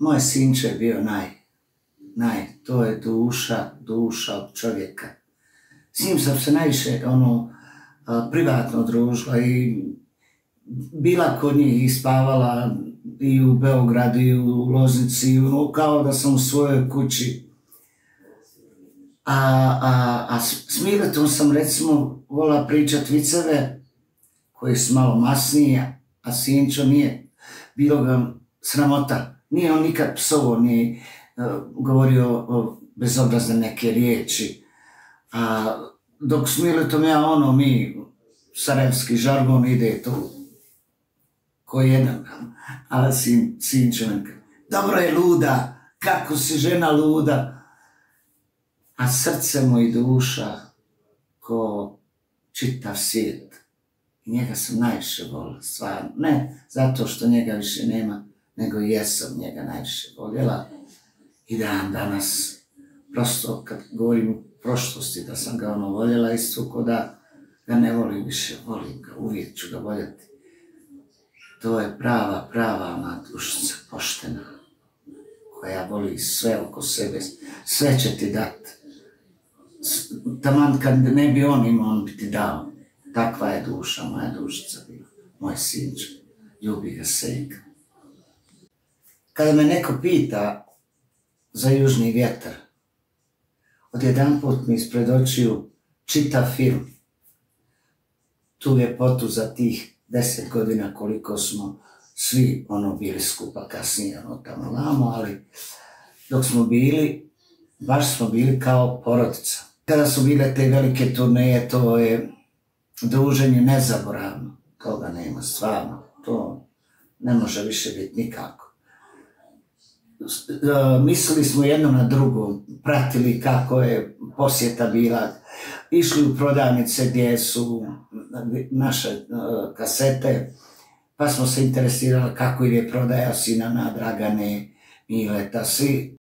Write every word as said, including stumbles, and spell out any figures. Moj sinče je bio naj, naj, to je duša, duša od čovjeka. S njim sam se najviše ono, privatno družila i bila kod njih i spavala i u Beogradu i u Loznici, ono, kao da sam u svojoj kući. A, a, a s Miletom sam recimo volila pričati viceve koje su malo masnije, a Sinčo nije. Bilo ga sramota. Nije on nikad psovo, ni uh, govorio bezobrazne neke riječi. A dok s Miletom ja ono, mi, Saraevski žarbon ide tu, ko jedan, ali sin, Sinčevenka. Dobro je luda, kako si žena luda. A srce mu i duša, ko čitav svijet. I njega sam najviše volila, stvarno. Ne zato što njega više nema, nego jesam njega najviše voljela i dan danas, prosto kad govorim o prošlosti da sam ga ono voljela, isto ko da ga ne volim više, volim ga, uvijek ću ga voljeti. To je prava, prava ona dušica, poštena, koja voli sve oko sebe, sve će ti dat. Taman kad ne bi on imao, on bi ti dao. Takva je duša, moja dušica bila, moj sinče, ljubi ga sejka. Kada me neko pita za Južni vjetar, odjedan put mi ispred očiju čitav film. Tu ljepotu za tih deset godina koliko smo svi ono bili skupa, kasnije ono tamo lamo, ali dok smo bili, baš smo bili kao porodica. Kada su bile te velike turneje, to je druženje nezaboravno, toga nema stvarno, to ne može više biti nikako. Mislili smo jedno na drugo, pratili kako je posjeta bila, išli u prodavnice gdje su naše kasete, pa smo se interesirali kako ide prodaja Sinana, Dragane, Mileta, svi.